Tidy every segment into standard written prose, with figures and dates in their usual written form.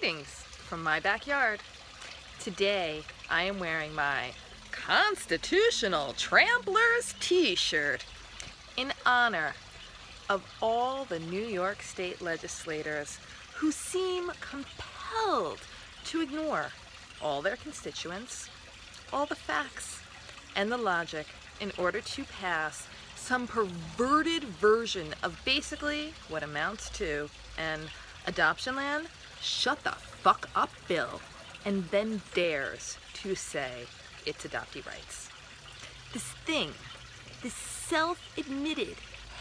Greetings from my backyard. Today I am wearing my Constitutional Tramplers t-shirt in honor of all the New York State legislators who seem compelled to ignore all their constituents, all the facts, and the logic in order to pass some perverted version of basically what amounts to an adoption land, shut the fuck up bill, and then dares to say it's adoptee rights. This thing, this self-admitted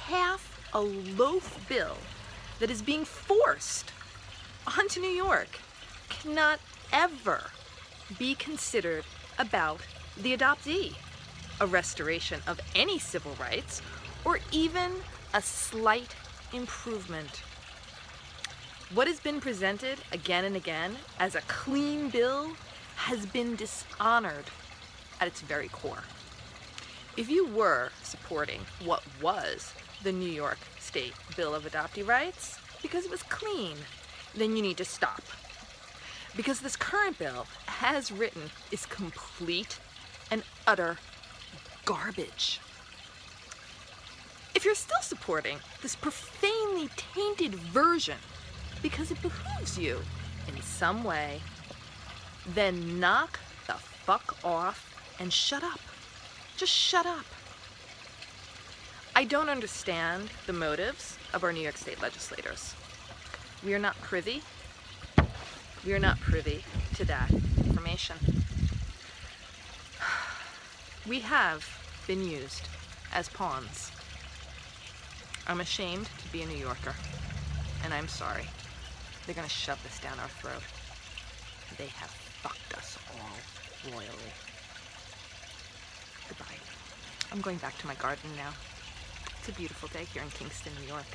half a loaf bill that is being forced onto New York cannot ever be considered about the adoptee, a restoration of any civil rights, or even a slight improvement. What has been presented again and again as a clean bill has been dishonored at its very core. If you were supporting what was the New York State Bill of Adoptee Rights because it was clean, then you need to stop. Because this current bill, as written, is complete and utter garbage. If you're still supporting this profanely tainted version because it behooves you in some way, then knock the fuck off and shut up. Just shut up. I don't understand the motives of our New York State legislators. We are not privy. We are not privy to that information. We have been used as pawns. I'm ashamed to be a New Yorker, and I'm sorry. They're gonna shove this down our throat. They have fucked us all royally. Goodbye. I'm going back to my garden now. It's a beautiful day here in Kingston, New York.